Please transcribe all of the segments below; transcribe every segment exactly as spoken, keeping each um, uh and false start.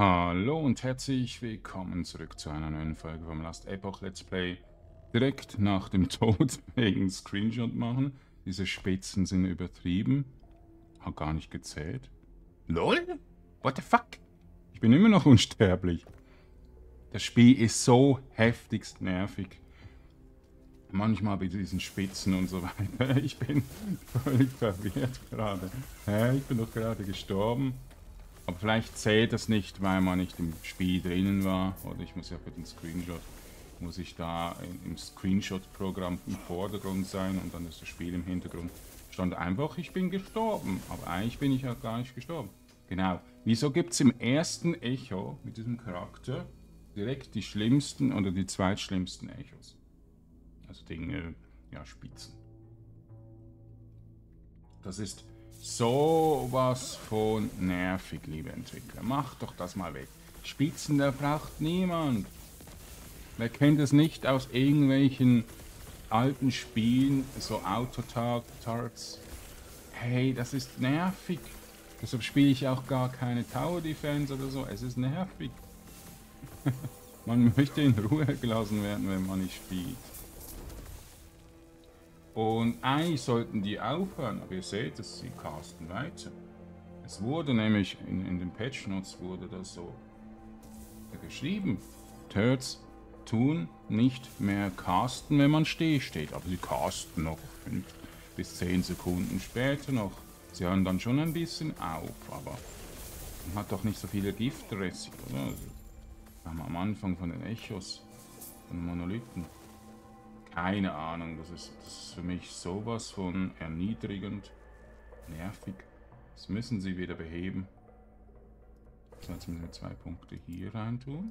Hallo und herzlich willkommen zurück zu einer neuen Folge vom Last Epoch Let's Play. Direkt nach dem Tod wegen Screenshot machen. Diese Spitzen sind übertrieben. Hat gar nicht gezählt. LOL? What the fuck? Ich bin immer noch unsterblich. Das Spiel ist so heftigst nervig. Manchmal bei diesen Spitzen und so weiter. Ich bin völlig verwirrt gerade. Hä? Ich bin doch gerade gestorben. Aber vielleicht zählt das nicht, weil man nicht im Spiel drinnen war. Oder ich muss ja für den Screenshot, muss ich da im Screenshot-Programm im Vordergrund sein und dann ist das Spiel im Hintergrund. Stand einfach, ich bin gestorben. Aber eigentlich bin ich ja gar nicht gestorben. Genau. Wieso gibt es im ersten Echo mit diesem Charakter direkt die schlimmsten oder die zweitschlimmsten Echos? Also Dinge, ja, Spitzen. Das ist sowas von nervig, liebe Entwickler. Macht doch das mal weg. Spitzen, da braucht niemand. Wer kennt es nicht aus irgendwelchen alten Spielen, so Autotarts? Hey, das ist nervig. Deshalb spiele ich auch gar keine Tower Defense oder so. Es ist nervig. Man möchte in Ruhe gelassen werden, wenn man nicht spielt. Und eigentlich sollten die aufhören, aber ihr seht es, sie casten weiter. Es wurde nämlich, in, in den Patch Notes wurde das so geschrieben. Turds tun nicht mehr casten, wenn man still steht, aber sie casten noch fünf bis zehn Sekunden später noch. Sie hören dann schon ein bisschen auf, aber man hat doch nicht so viele Giftreste, oder? Also, am Anfang von den Echos, von Monolithen. Keine Ahnung, das ist, das ist für mich sowas von erniedrigend, nervig. Das müssen sie wieder beheben. So, jetzt müssen wir zwei Punkte hier rein tun.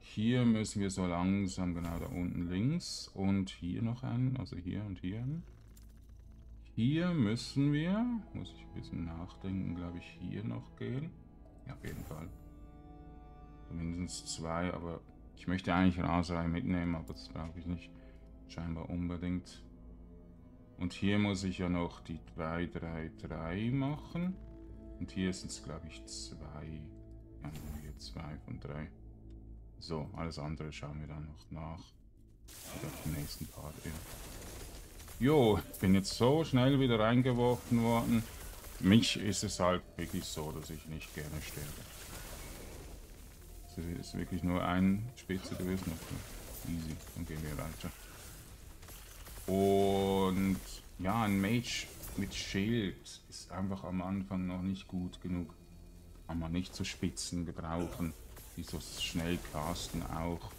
Hier müssen wir so langsam, genau da unten links. Und hier noch einen, also hier und hier einen. Hier müssen wir, muss ich ein bisschen nachdenken, glaube ich, hier noch gehen. Ja, auf jeden Fall. Mindestens zwei, aber ich möchte eigentlich Raserei mitnehmen, aber das brauche ich nicht. Scheinbar unbedingt. Und hier muss ich ja noch die zwei, drei, drei machen. Und hier sind es, glaube ich, zwei. Ja, hier zwei von drei. So, alles andere schauen wir dann noch nach. Oder auf dem nächsten Part. Ja. Jo, ich bin jetzt so schnell wieder reingeworfen worden. Für mich ist es halt wirklich so, dass ich nicht gerne sterbe. Es ist wirklich nur ein Spitze gewesen. Easy, dann gehen wir weiter. Und ja, ein Mage mit Schild ist einfach am Anfang noch nicht gut genug. Kann man nicht zu Spitzen gebrauchen, die so schnell casten auch.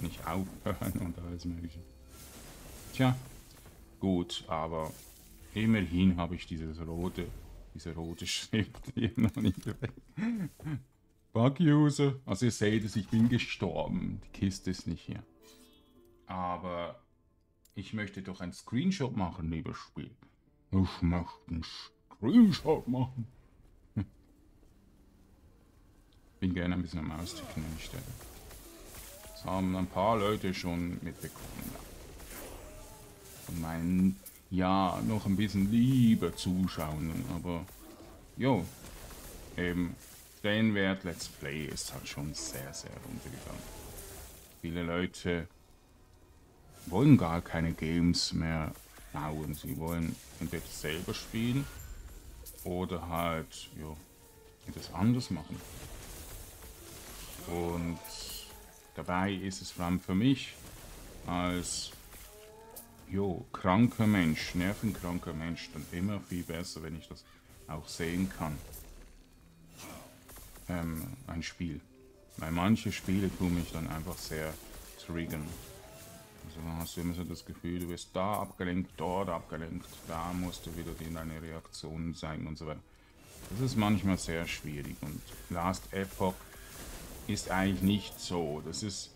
Nicht aufhören und alles mögliche. Tja, gut, aber immerhin habe ich dieses rote, diese rote Schrift hier noch nicht weg. Bug-User. Also ihr seht es, ich bin gestorben. Die Kiste ist nicht hier. Aber ich möchte doch einen Screenshot machen, liebes Spiel. Ich möchte einen Screenshot machen. Hm. Bin gerne ein bisschen am Austicken an die Stelle. Das haben ein paar Leute schon mitbekommen. Und meinen, ja, noch ein bisschen lieber zuschauen. Aber, jo, eben, den Wert Let's Play ist halt schon sehr, sehr runtergegangen. Viele Leute wollen gar keine Games mehr bauen. Sie wollen entweder selber spielen oder halt, ja, etwas anderes machen. Und dabei ist es vor allem für mich als, jo, kranker Mensch, nervenkranker Mensch, dann immer viel besser, wenn ich das auch sehen kann. Ähm, ein Spiel. Weil manche Spiele tun mich dann einfach sehr triggern. Also hast du immer so das Gefühl, du wirst da abgelenkt, dort abgelenkt, da musst du wieder deine Reaktionen zeigen und so weiter. Das ist manchmal sehr schwierig und Last Epoch ist eigentlich nicht so. Das ist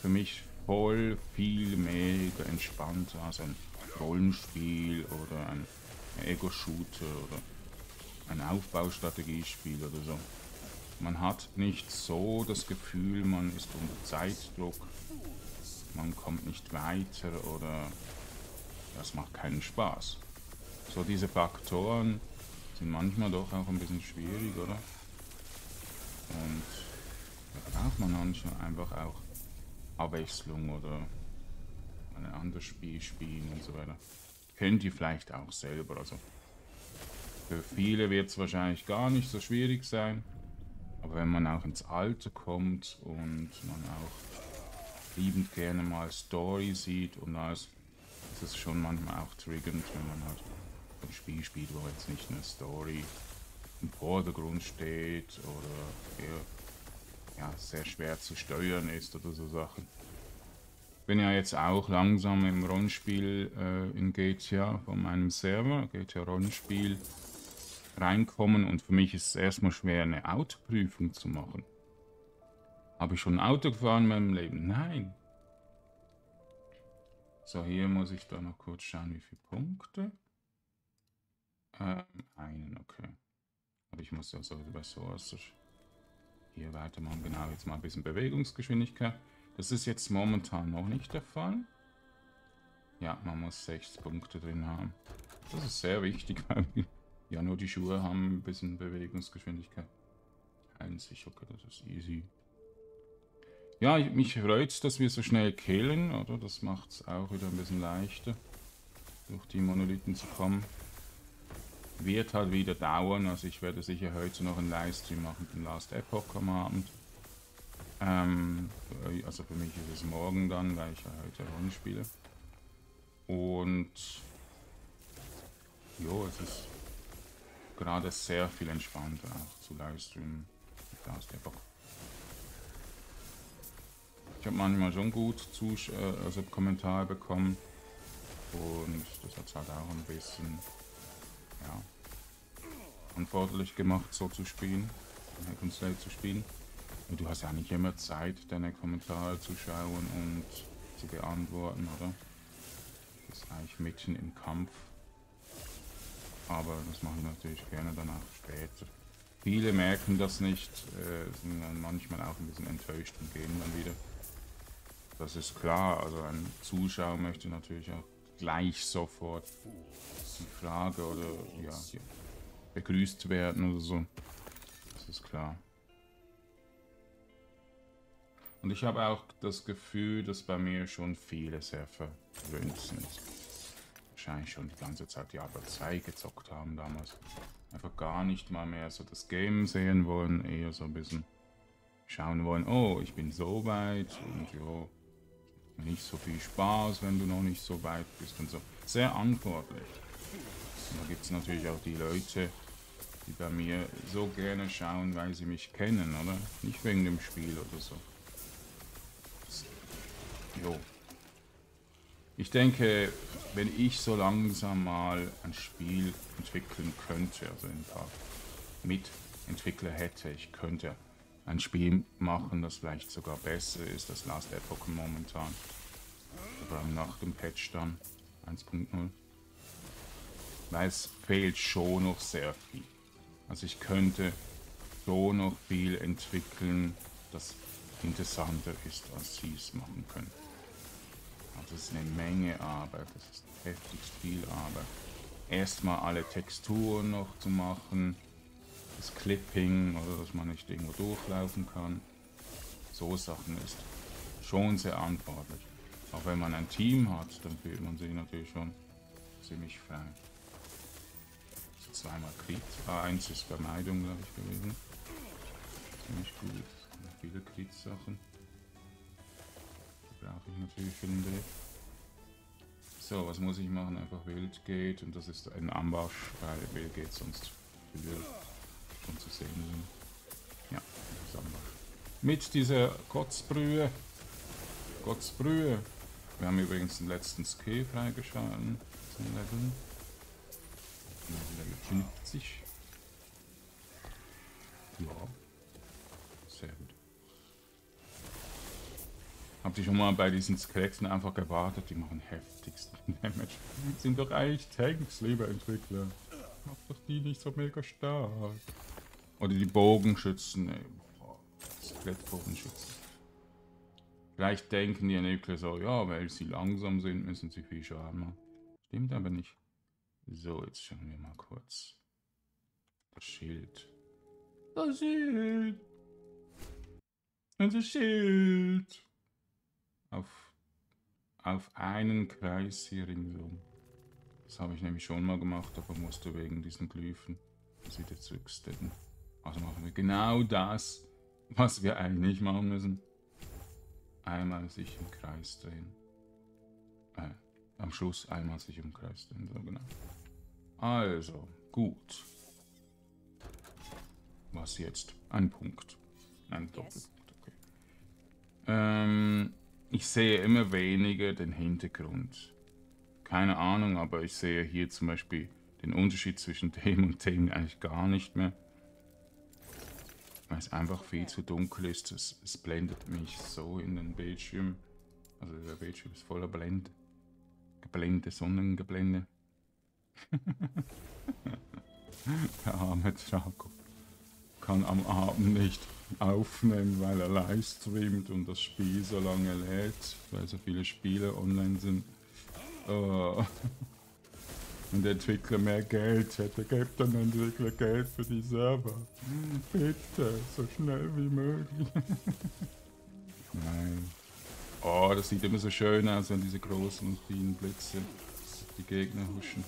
für mich voll viel mehr entspannter als ein Rollenspiel oder ein Ego-Shooter oder ein Aufbaustrategiespiel oder so. Man hat nicht so das Gefühl, man ist unter Zeitdruck. Man kommt nicht weiter oder das macht keinen Spaß. So diese Faktoren sind manchmal doch auch ein bisschen schwierig, oder? Und braucht man manchmal einfach auch Abwechslung oder ein anderes Spiel spielen und so weiter. Könnt ihr vielleicht auch selber. Also für viele wird es wahrscheinlich gar nicht so schwierig sein. Aber wenn man auch ins Alter kommt und man auch liebend gerne mal Story sieht und alles, ist es schon manchmal auch triggernd, wenn man halt ein Spiel spielt, wo jetzt nicht eine Story im Vordergrund steht oder eher, ja, sehr schwer zu steuern ist oder so Sachen. Bin ja jetzt auch langsam im Rollenspiel äh, in G T A von meinem Server, G T A Rollenspiel, reinkommen und für mich ist es erstmal schwer, eine Autoprüfung zu machen. Habe ich schon ein Auto gefahren in meinem Leben? Nein. So, hier muss ich da noch kurz schauen, wie viele Punkte. Ähm, einen, okay. Aber ich muss ja sowieso bei Source hier weitermachen. Genau, jetzt mal ein bisschen Bewegungsgeschwindigkeit. Das ist jetzt momentan noch nicht der Fall. Ja, man muss sechs Punkte drin haben. Das ist sehr wichtig, weil wir ja nur die Schuhe haben ein bisschen Bewegungsgeschwindigkeit. Einzig, okay, das ist easy. Ja, mich freut es, dass wir so schnell killen, oder? Das macht es auch wieder ein bisschen leichter, durch die Monolithen zu kommen. Wird halt wieder dauern, also ich werde sicher heute noch einen Livestream machen mit dem Last Epoch am Abend. Ähm, also für mich ist es morgen dann, weil ich ja heute rumspiele. Und jo, es ist gerade sehr viel entspannter auch zu Livestreamen mit Last Epoch. Ich habe manchmal schon gut Zus äh, also Kommentare bekommen und das hat es halt auch ein bisschen, ja, verantwortlich gemacht, so zu spielen, Harlequin's zu spielen. Und du hast ja nicht immer Zeit, deine Kommentare zu schauen und zu beantworten, oder? Das ist eigentlich mitten im Kampf. Aber das mache ich natürlich gerne danach später. Viele merken das nicht, äh, sind dann manchmal auch ein bisschen enttäuscht und gehen dann wieder. Das ist klar, also ein Zuschauer möchte natürlich auch gleich sofort die Frage oder ja, begrüßt werden oder so. Das ist klar. Und ich habe auch das Gefühl, dass bei mir schon viele sehr verwöhnt sind. Wahrscheinlich schon die ganze Zeit Diablo zwei gezockt haben damals. Einfach gar nicht mal mehr so das Game sehen wollen, eher so ein bisschen schauen wollen, oh, ich bin so weit und jo, nicht so viel Spaß, wenn du noch nicht so weit bist und so. Sehr antwortlich. Und da gibt es natürlich auch die Leute, die bei mir so gerne schauen, weil sie mich kennen, oder? Nicht wegen dem Spiel oder so. Jo. Ich denke, wenn ich so langsam mal ein Spiel entwickeln könnte, also ein paar Mitentwickler hätte, ich könnte ein Spiel machen, das vielleicht sogar besser ist als Last Epoch momentan. Oder nach dem Patch dann, eins punkt null. Weil es fehlt schon noch sehr viel. Also ich könnte so noch viel entwickeln, das interessanter ist, als sie es machen können. Also es ist eine Menge Arbeit, das ist heftig viel Arbeit. Erstmal alle Texturen noch zu machen, das Clipping, oder dass man nicht irgendwo durchlaufen kann. So Sachen ist schon sehr verantwortlich. Auch wenn man ein Team hat, dann fühlt man sich natürlich schon ziemlich frei. Also zweimal Crit, ah, eins ist Vermeidung, glaube ich, gewesen. Ziemlich gut. Viele Kriegssachen. Die brauche ich natürlich für den Weg. So, was muss ich machen? Einfach Wild geht und das ist ein Ambush, weil Wild geht sonst viel schon zu sehen sind. Ja, das ist Ambush. Mit dieser Kotzbrühe. Kotzbrühe. Wir haben übrigens den letzten Skill freigeschalten zum Leveln. Level fünfzig. Ja. Sehr gut. Habt ihr schon mal bei diesen Skeletten einfach gewartet? Die machen heftigsten Damage. Sind doch eigentlich Tanks, lieber Entwickler. Macht doch die nicht so mega stark. Oder die Bogenschützen. Skelettbogenschützen. Vielleicht denken die Entwickler so, ja, weil sie langsam sind, müssen sie viel Schaden machen. Stimmt aber nicht. So, jetzt schauen wir mal kurz. Das Schild. Das Schild. Unser Schild. Auf, auf einen Kreis hier ringsum. Das habe ich nämlich schon mal gemacht, aber musste wegen diesen Glyphen das wieder zurücksteppen. Also machen wir genau das, was wir eigentlich machen müssen. Einmal sich im Kreis drehen. Äh, am Schluss einmal sich im Kreis drehen, so genau. Also, gut. Was jetzt? Ein Punkt. Ein Doppelpunkt, okay. Ähm, ich sehe immer weniger den Hintergrund. Keine Ahnung, aber ich sehe hier zum Beispiel den Unterschied zwischen dem und dem eigentlich gar nicht mehr. Weil es einfach viel zu dunkel ist. Es, es blendet mich so in den Bildschirm. Also der Bildschirm ist voller Blende. Geblende, Sonnengeblende. Der arme Draco kann am Abend nicht aufnehmen, weil er livestreamt und das Spiel so lange lädt, weil so viele Spiele online sind. Oh. Und der Entwickler mehr Geld hätte, gebt dann den Entwickler Geld für die Server. Bitte, so schnell wie möglich. Nein. Oh, das sieht immer so schön aus, wenn diese großen und vielen Blitze die Gegner huschen.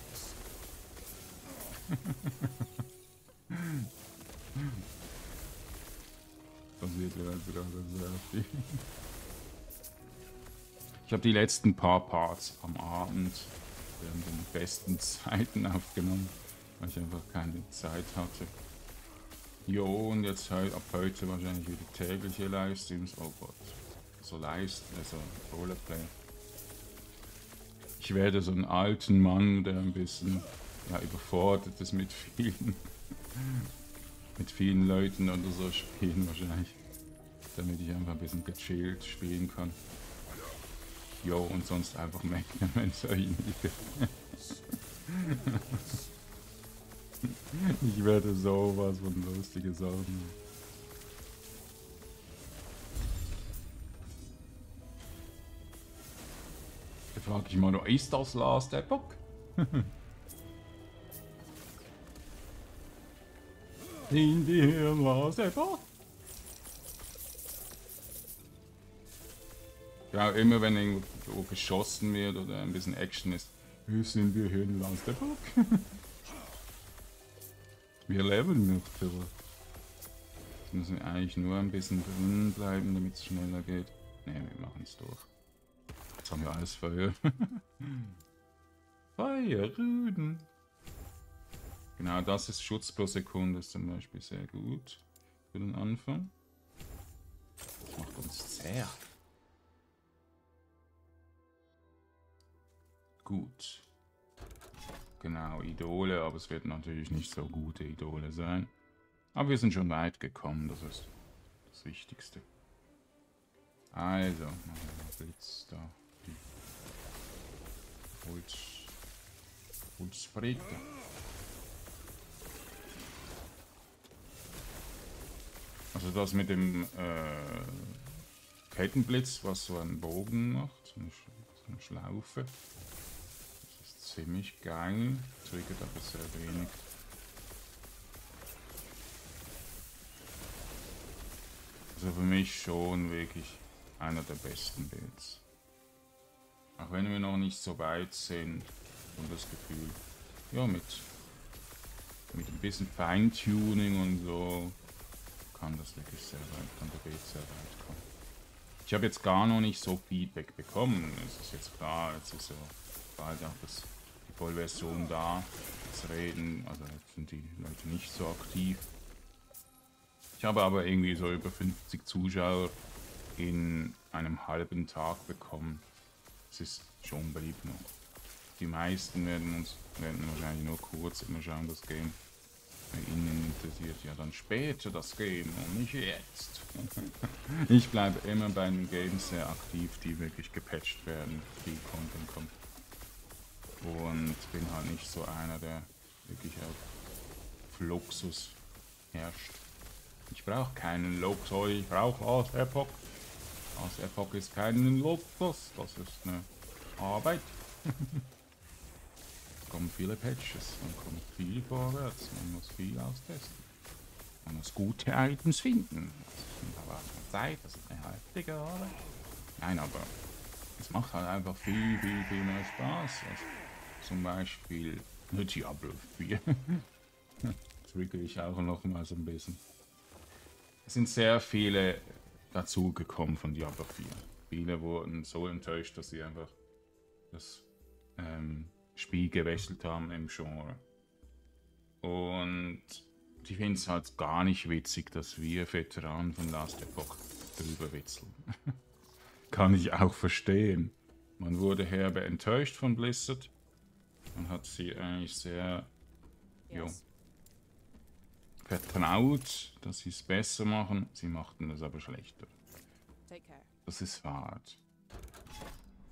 Passiert mir einfach sehr viel. Ich habe die letzten paar Parts am Abend während den besten Zeiten aufgenommen, weil ich einfach keine Zeit hatte. Jo, und jetzt halt ab heute wahrscheinlich wieder tägliche Livestreams. Oh Gott, so Livestreams, also Roleplay. Ich werde so einen alten Mann, der ein bisschen ja, überfordert ist mit vielen, mit vielen Leuten oder so spielen wahrscheinlich, damit ich einfach ein bisschen gechillt spielen kann. Jo, und sonst einfach meckern, wenn es euch nicht gefällt. Ich werde sowas von lustige Sachen. Da frage ich mal noch, ist das Last Epoch? In die Last Epoch? Ja, immer wenn irgendwo geschossen wird oder ein bisschen Action ist, sind wir hier in Last Epoch. Wir leben noch drüber. Jetzt müssen wir eigentlich nur ein bisschen drin bleiben, damit es schneller geht. Ne, wir machen es durch. Jetzt haben wir alles Feuer. Feuerrüden. Genau, das ist Schutz pro Sekunde, ist zum Beispiel sehr gut für den Anfang. Das macht uns zäh. Gut. Genau, Idole, aber es wird natürlich nicht so gute Idole sein. Aber wir sind schon weit gekommen, das ist das Wichtigste. Also, machen wir mal Blitz da. Holz. Holzfräger. Also das mit dem äh, Kettenblitz, was so einen Bogen macht, so eine, Sch so eine Schlaufe. Ziemlich geil, triggert aber sehr wenig. Also für mich schon wirklich einer der besten Builds. Auch wenn wir noch nicht so weit sind und das Gefühl, ja mit, mit ein bisschen Feintuning und so kann das wirklich sehr weit, kann der Build sehr weit kommen. Ich habe jetzt gar noch nicht so Feedback bekommen, es ist jetzt klar, jetzt ist ja bald auch das Vollversion da, das Reden, also jetzt sind die Leute nicht so aktiv. Ich habe aber irgendwie so über fünfzig Zuschauer in einem halben Tag bekommen. Es ist schon beliebt noch. Die meisten werden uns werden wahrscheinlich nur kurz immer schauen, das Game. Bei ihnen interessiert ja dann später das Game und nicht jetzt. Ich bleibe immer bei den Games sehr aktiv, die wirklich gepatcht werden, die Content kommt. Und bin halt nicht so einer, der wirklich auf Luxus herrscht. Ich brauche keinen Luxus, ich brauche Last Epoch. Last Epoch ist kein Luxus, das ist eine Arbeit. Es kommen viele Patches, man kommt viel vorwärts, man muss viel austesten. Man muss gute Items finden. Das sind aber Zeit, dass ich eine Halbdicke habe. Nein, aber es macht halt einfach viel, viel, viel mehr Spaß. Also zum Beispiel Diablo vier. Trickle ich auch noch mal so ein bisschen. Es sind sehr viele dazugekommen von Diablo vier. Viele wurden so enttäuscht, dass sie einfach das ähm, Spiel gewechselt haben im Genre. Und ich finde es halt gar nicht witzig, dass wir Veteranen von Last Epoch drüber witzeln. Kann ich auch verstehen. Man wurde herbe enttäuscht von Blizzard. Man hat sie eigentlich sehr jo, vertraut, dass sie es besser machen. Sie machten das aber schlechter. Das ist hart.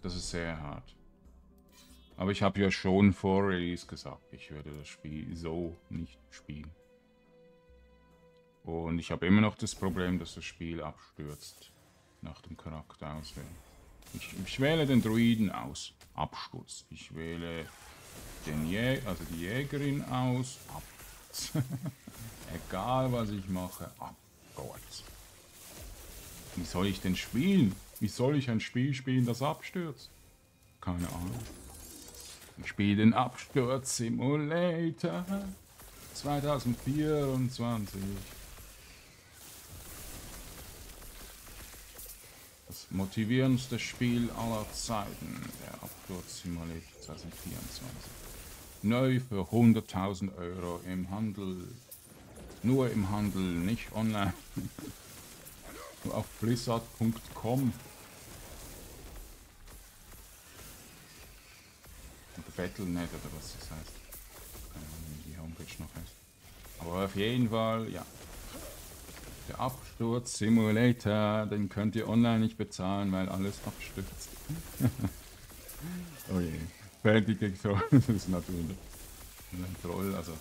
Das ist sehr hart. Aber ich habe ja schon vor Release gesagt, ich würde das Spiel so nicht spielen. Und ich habe immer noch das Problem, dass das Spiel abstürzt nach dem Charakter auswählen. Ich, ich wähle den Druiden aus, Absturz. Ich wähle den Jä also die Jägerin aus, Absturz. Egal was ich mache, Absturz. Wie soll ich denn spielen? Wie soll ich ein Spiel spielen, das abstürzt? Keine Ahnung. Ich spiele den Absturz-Simulator zwanzig vierundzwanzig. Das motivierendste Spiel aller Zeiten, der Absturz-Simulator zwanzig vierundzwanzig. Neu für hunderttausend Euro im Handel. Nur im Handel, nicht online. Auf blizzard punkt com. Battle punkt net oder was das heißt. Keine Ahnung, wie die Homepage noch heißt. Aber auf jeden Fall, ja. Der Absturz-Simulator, den könnt ihr online nicht bezahlen, weil alles abstürzt. Oh je. Fertige Troll, das ist natürlich ein Troll, also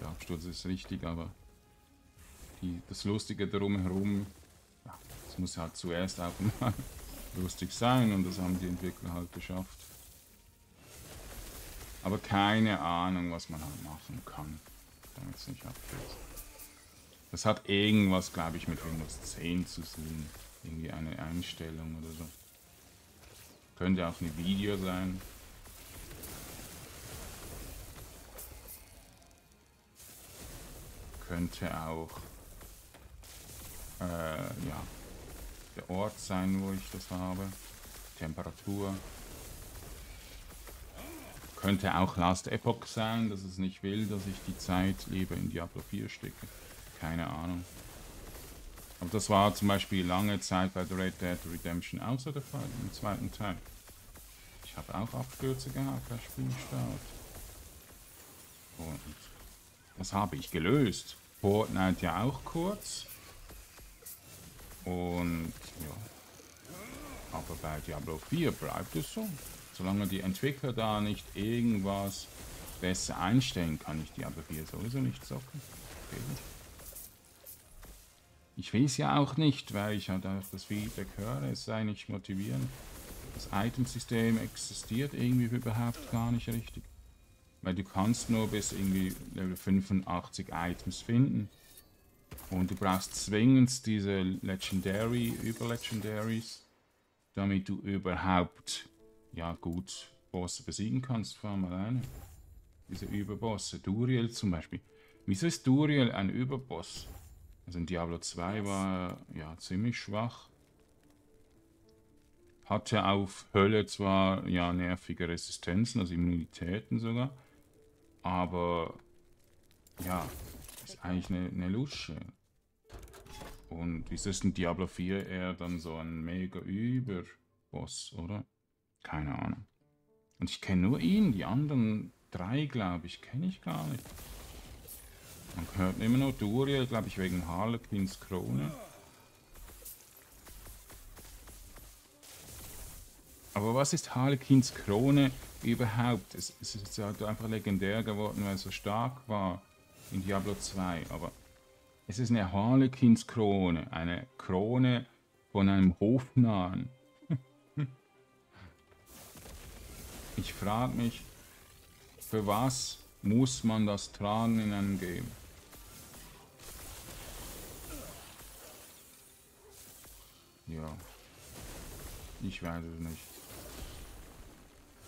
der Absturz ist richtig, aber die, das Lustige drumherum, ja, das muss halt zuerst auch mal lustig sein und das haben die Entwickler halt geschafft. Aber keine Ahnung, was man halt machen kann, damit es nicht abstürzt. Das hat irgendwas, glaube ich, mit Windows zehn zu tun. Irgendwie eine Einstellung oder so. Könnte auch ein Video sein. Könnte auch äh, ja, der Ort sein, wo ich das habe. Temperatur. Könnte auch Last Epoch sein, dass es nicht will, dass ich die Zeit lieber in Diablo vier stecke. Keine Ahnung. Aber das war zum Beispiel lange Zeit bei Red Dead Redemption außer der Fall, im zweiten Teil. Ich habe auch Abstürze gehabt, das Spielstart. Und das habe ich gelöst. Fortnite ja auch kurz. Und ja. Aber bei Diablo vier bleibt es so. Solange die Entwickler da nicht irgendwas besser einstellen, kann ich die aber hier sowieso nicht zocken. Okay. Ich will es ja auch nicht, weil ich halt auch das Feedback höre, es sei nicht motivierend. Das Itemsystem existiert irgendwie überhaupt gar nicht richtig. Weil du kannst nur bis irgendwie Level fünfundachtzig Items finden. Und du brauchst zwingend diese Legendary, Überlegendaries, damit du überhaupt... ja gut, Bosse besiegen kannst, vor allem alleine. Diese Überbosse, Duriel zum Beispiel. Wieso ist Duriel ein Überboss? Also in Diablo zwei war er ja ziemlich schwach. Hatte auf Hölle zwar ja nervige Resistenzen, also Immunitäten sogar, aber ja, ist eigentlich eine, eine Lusche. Und wieso ist in Diablo vier eher dann so ein mega Überboss, oder? Keine Ahnung. Und ich kenne nur ihn, die anderen drei, glaube ich, kenne ich gar nicht. Man hört immer nur Duriel, glaube ich, wegen Harlequin's Krone. Aber was ist Harlequin's Krone überhaupt? Es, es ist halt einfach legendär geworden, weil es so stark war in Diablo zwei. Aber es ist eine Harlequin's Krone, eine Krone von einem Hofnarren. Ich frage mich, für was muss man das tragen in einem Game? Ja. Ich weiß es nicht.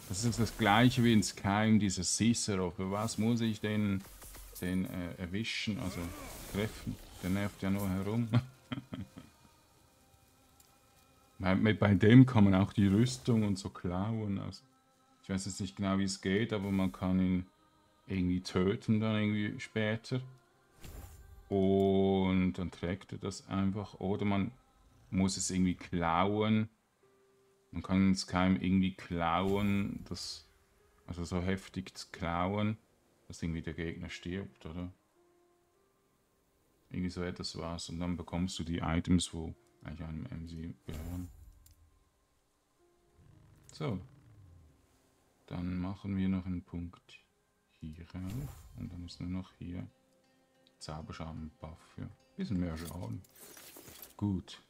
Das ist das gleiche wie in Skyrim, dieser Sisero. Für was muss ich den, den äh, erwischen, also treffen? Der nervt ja nur herum. bei, bei dem kann man auch die Rüstung und so klauen. Also ich weiß jetzt nicht genau, wie es geht, aber man kann ihn irgendwie töten dann irgendwie später. Und dann trägt er das einfach. Oder man muss es irgendwie klauen. Man kann es keinem irgendwie klauen, das, also so heftig klauen, dass irgendwie der Gegner stirbt, oder? Irgendwie so etwas war's. Und dann bekommst du die Items, wo eigentlich einem M C gehören. So. Dann machen wir noch einen Punkt hier rauf. Und dann ist nur noch hier Zauberschaden-Buff für ja. Bisschen mehr Schaden. Gut.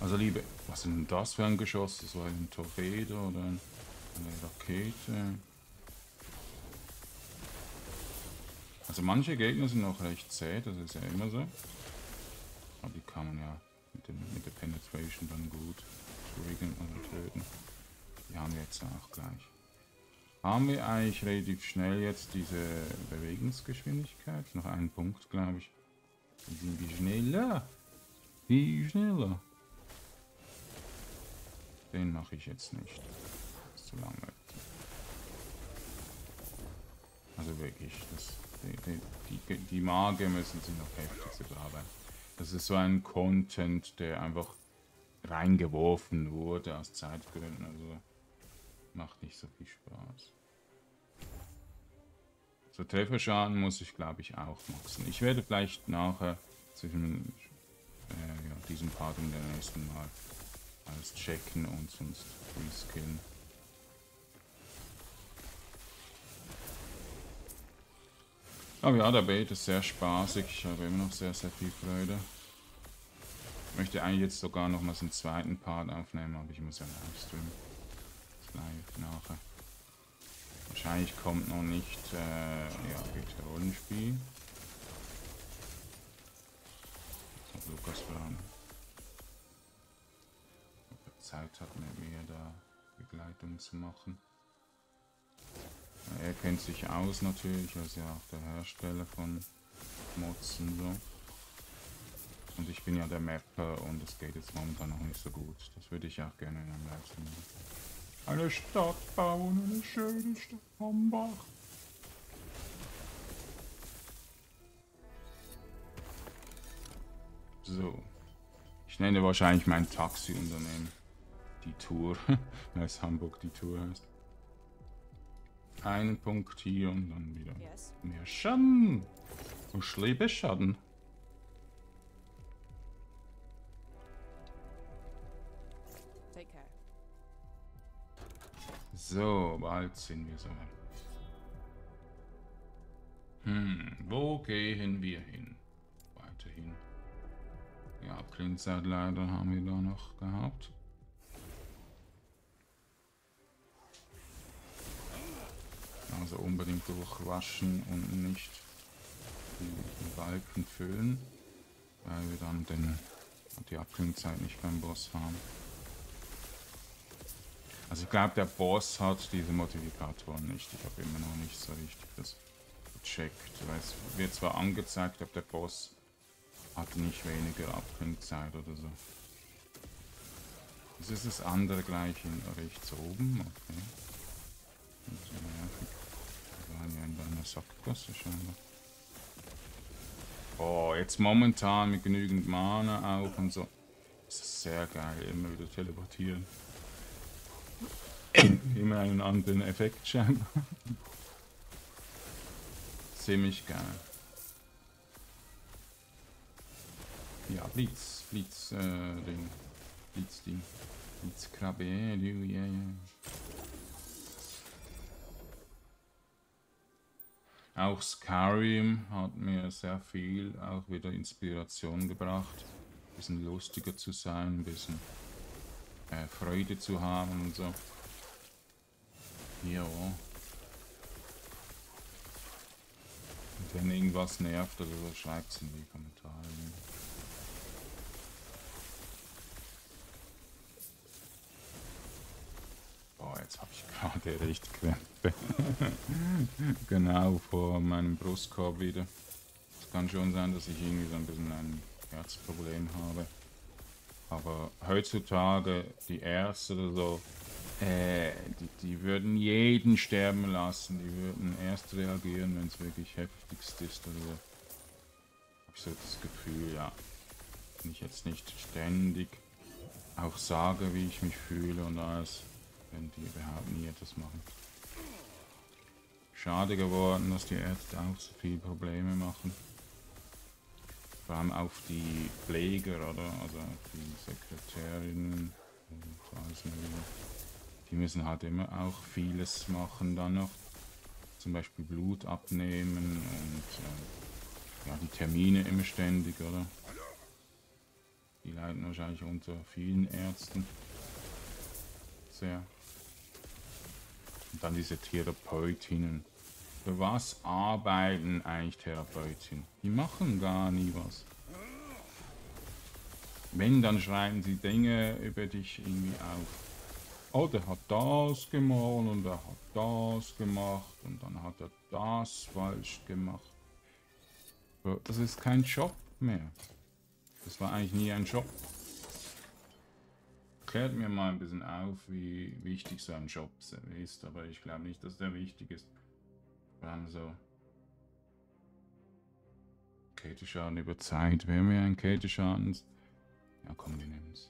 Also Liebe, was ist denn das für ein Geschoss? Das war ein Torpedo oder eine Rakete. Also manche Gegner sind auch recht zäh, das ist ja immer so. Aber die kann man ja mit, dem, mit der Penetration dann gut triggern oder töten. Die haben wir jetzt auch gleich. Haben wir eigentlich relativ schnell jetzt diese Bewegungsgeschwindigkeit? Noch einen Punkt, glaube ich. Dann sind wir schneller. Viel schneller. Den mache ich jetzt nicht. Das ist zu lange. Also wirklich, das, die, die, die Magen müssen sie noch heftig bearbeiten. Das ist so ein Content, der einfach reingeworfen wurde aus Zeitgründen. Also macht nicht so viel Spaß. So, Trefferschaden muss ich, glaube ich, auch maxen. Ich werde vielleicht nachher zwischen äh, ja, diesem Part und dem nächsten Mal alles checken und sonst reskillen. Aber ja, der Bait ist sehr spaßig. Ich habe immer noch sehr, sehr viel Freude. Ich möchte eigentlich jetzt sogar nochmals einen zweiten Part aufnehmen, aber ich muss ja livestreamen. Das live nachher. Wahrscheinlich kommt noch nicht äh, ja, G T A Rollenspiel. Das hat Lukas verloren. Zeit hat, mit mir da Begleitung zu machen. Er kennt sich aus natürlich, er ist ja auch der Hersteller von Mods und so. Und ich bin ja der Mapper und es geht jetzt momentan noch nicht so gut. Das würde ich auch gerne in einem Livestream machen. Eine Stadt bauen, eine schöne Stadt am Bach. So. Ich nenne wahrscheinlich mein Taxiunternehmen. Die Tour, als Hamburg die Tour heißt. Ein Punkt hier und dann wieder yes. Mehr Schaden. Und schlimme Schaden. Take care. So, bald sind wir so. Hm, wo gehen wir hin? Weiterhin. Ja, Abklinzeit leider haben wir da noch gehabt. Also unbedingt durchwaschen und nicht die Balken füllen, weil wir dann den, die Abklingzeit nicht beim Boss haben. Also ich glaube, der Boss hat diese Modifikatoren nicht. Ich habe immer noch nicht so richtig das gecheckt. Weil es wird zwar angezeigt, ob der Boss hat nicht weniger Abklingzeit oder so. Das ist das andere gleich in rechts oben. Okay. Das ist nervig. Wir waren ja in einer Sackgasse scheinbar. Oh, jetzt momentan mit genügend Mana auch und so. Das ist sehr geil, immer wieder teleportieren. Immer einen anderen Effekt scheinbar. Ziemlich geil. Ja, Blitz, Blitz, äh, Ding. Blitz, Ding. Blitz, Krabbe, yeah, yeah, yeah. Auch Skyrim hat mir sehr viel auch wieder Inspiration gebracht, ein bisschen lustiger zu sein, ein bisschen äh, Freude zu haben und so. Ja. Und wenn irgendwas nervt oder so, schreibt es in die Kommentare. jetzt habe ich gerade Rechtkrämpfe. Genau vor meinem Brustkorb wieder. Es kann schon sein, dass ich irgendwie so ein bisschen ein Herzproblem habe. Aber heutzutage, die Ärzte oder so, äh, die, die würden jeden sterben lassen. Die würden erst reagieren, wenn es wirklich heftigst ist oder so. Habe ich so das Gefühl, ja. Wenn ich jetzt nicht ständig auch sage, wie ich mich fühle und alles, wenn die überhaupt nie etwas machen. Schade geworden, dass die Ärzte auch so viele Probleme machen. Vor allem auf die Pfleger, oder? Also die Sekretärinnen und alles mögliche. Die müssen halt immer auch vieles machen dann noch. Zum Beispiel Blut abnehmen und äh, ja, die Termine immer ständig, oder? Die leiden wahrscheinlich unter vielen Ärzten sehr. Und dann diese Therapeutinnen. Für was arbeiten eigentlich Therapeutinnen? Die machen gar nie was. Wenn, dann schreiben sie Dinge über dich irgendwie auf. Oh, der hat das gemacht und der hat das gemacht und dann hat er das falsch gemacht. Das ist kein Job mehr. Das war eigentlich nie ein Job. Klärt mir mal ein bisschen auf, wie wichtig so ein Job ist, aber ich glaube nicht, dass der wichtig ist. Vor allem so. Käteschaden über Zeit. Wir haben ja einen Käteschaden. Ja komm, wir nehmen es.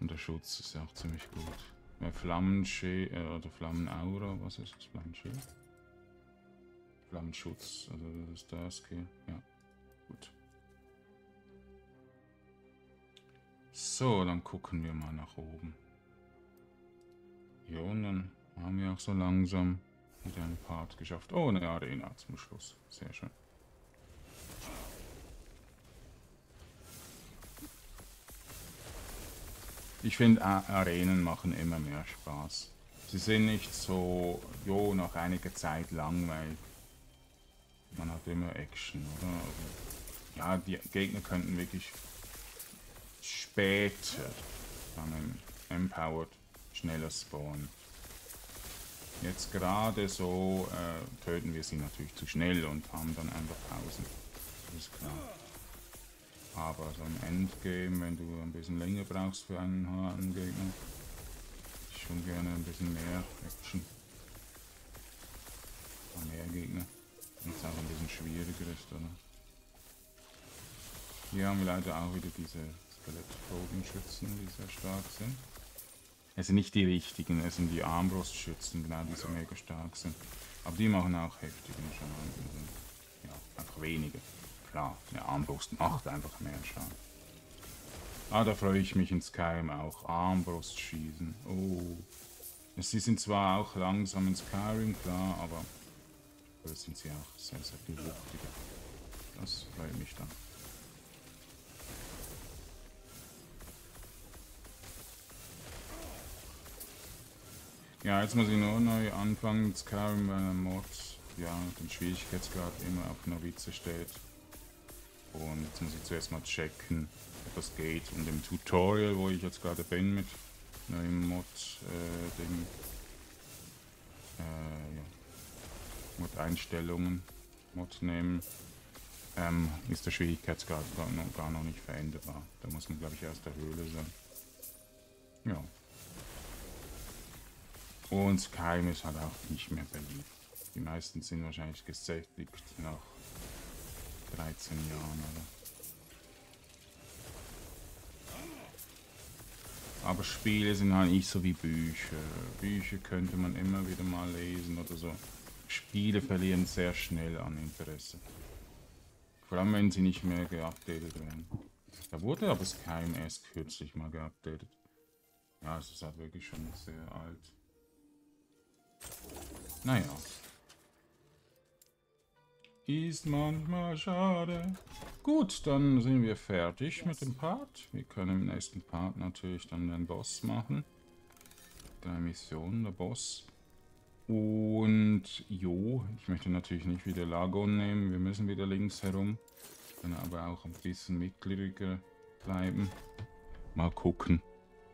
Und der Schutz ist auch ziemlich gut. Ja, Flammenschild äh, oder Flammenaura, was ist das? Flammenschild? Flammenschutz, also das ist das Skill. Ja, gut. So, dann gucken wir mal nach oben. Ja, und dann haben wir auch so langsam wieder einen Part geschafft. Oh, eine Arena zum Schluss. Sehr schön. Ich finde, Arenen machen immer mehr Spaß. Sie sind nicht so, jo, nach einiger Zeit langweilig. Man hat immer Action, oder? Ja, die Gegner könnten wirklich später dann empowered schneller spawnen. Jetzt gerade so äh, töten wir sie natürlich zu schnell und haben dann einfach Pausen. Ist klar. Aber so im Endgame, wenn du ein bisschen länger brauchst für einen harten Gegner, schon gerne ein bisschen mehr Action. Mehr Gegner. Und es auch ein bisschen schwieriger ist, oder? Hier haben wir leider auch wieder diese Skelettbogenschützen, die sehr stark sind. Es sind nicht die richtigen, es sind die Armbrustschützen, genau, die so mega stark sind. Aber die machen auch heftigen Schaden. Ja, einfach weniger. Klar, eine Armbrust macht einfach mehr Schaden. Ah, da freue ich mich in Skyrim auch. Armbrustschießen. Oh. Sie sind zwar auch langsam in Skyrim, klar, aber da sind sie auch sehr, sehr viel wuchtiger. Das freut mich dann. Ja, jetzt muss ich nur neu anfangen, Skyrim, weil der Mod ja den Schwierigkeitsgrad immer auf Novize steht. Und jetzt muss ich zuerst mal checken, ob das geht. Und im Tutorial, wo ich jetzt gerade bin mit neuem Mod, äh, dem äh, ja, Mod-Einstellungen, Mod nehmen, ähm, ist der Schwierigkeitsgrad noch, gar noch nicht veränderbar. Da muss man, glaube ich, erst der Höhle sein. Ja. Und Skyrim ist halt auch nicht mehr beliebt. Die meisten sind wahrscheinlich gesättigt nach dreizehn Jahren, oder? Aber Spiele sind halt nicht so wie Bücher. Bücher könnte man immer wieder mal lesen oder so. Spiele verlieren sehr schnell an Interesse. Vor allem, wenn sie nicht mehr geupdatet werden. Da wurde aber Skyrim erst kürzlich mal geupdatet. Ja, es ist halt wirklich schon sehr alt. Naja. Ist manchmal schade. Gut, dann sind wir fertig mit dem Part. Wir können im nächsten Part natürlich dann den Boss machen. Drei Missionen, der Boss. Und jo, ich möchte natürlich nicht wieder Lagon nehmen. Wir müssen wieder links herum. Dann aber auch ein bisschen mitgliedriger bleiben. Mal gucken.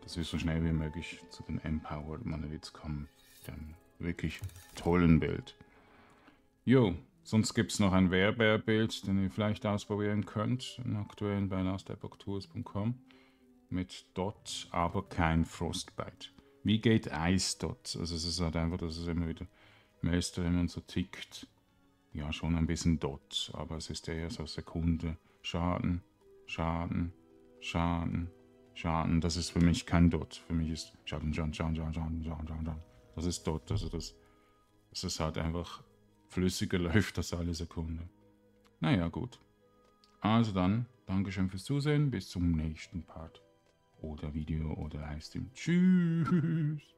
dass wir so schnell wie möglich zu den Empowered Monoliths kommen. Dem wirklich tollen Bild. Jo, sonst gibt es noch ein Wehrbear-Bild, den ihr vielleicht ausprobieren könnt, aktuell bei last epoch tools punkt com. Mit Dot, aber kein Frostbite. Wie geht Eis dort? Also es ist halt einfach, dass es immer wieder Maelstrom und so tickt. Ja, schon ein bisschen Dot, aber es ist eher so Sekunde. Schaden, Schaden, Schaden, Schaden. Das ist für mich kein Dot. Für mich ist Schaden, Schaden, Schaden, Schaden, Schaden, Schaden, Schaden. Das ist Dot. Also das, das ist halt einfach flüssiger läuft das alle Sekunde. Naja, gut. Also dann, Dankeschön fürs Zusehen. Bis zum nächsten Part. Oder Video oder Livestream. Tschüss.